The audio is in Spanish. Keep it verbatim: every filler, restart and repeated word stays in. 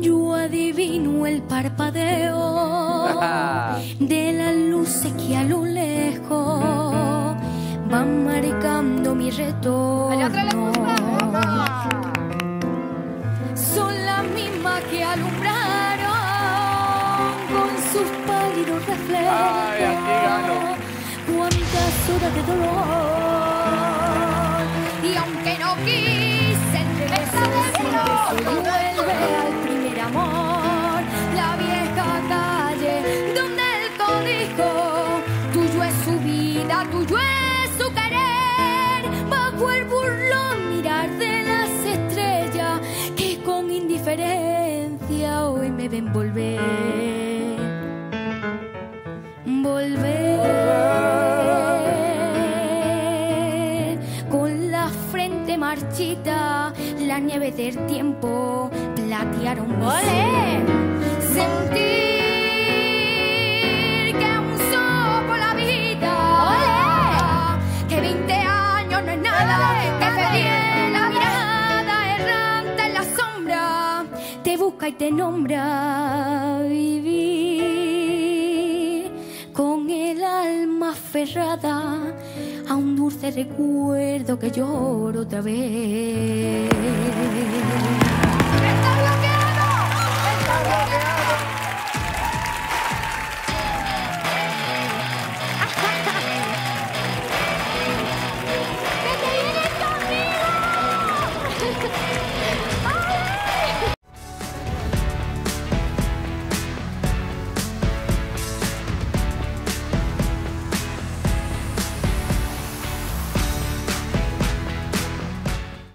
yo adivino el parpadeo de las luces que a lo lejos van marcando mi retorno. Son las mismas que alumbraron con sus pálidos reflejos cuántas horas de dolor, y aunque no quise regresar, vuelve al primer amor, la vieja calle donde el código tuyo es su vida, tuyo es su querer, bajo el burlón mirar de las estrellas que con indiferencia hoy me ven volver, volver con la frente marchita, las nieves del tiempo platearon mi ser. Sentir que aún soplo la vida. ¡Olé! Que veinte años no es nada. Te perdí la mirada errante en la sombra, te busca y te nombra. Vivir con el alma aferrada a un dulce recuerdo que lloro otra vez. ¡Está bloqueado! ¡Está bloqueado!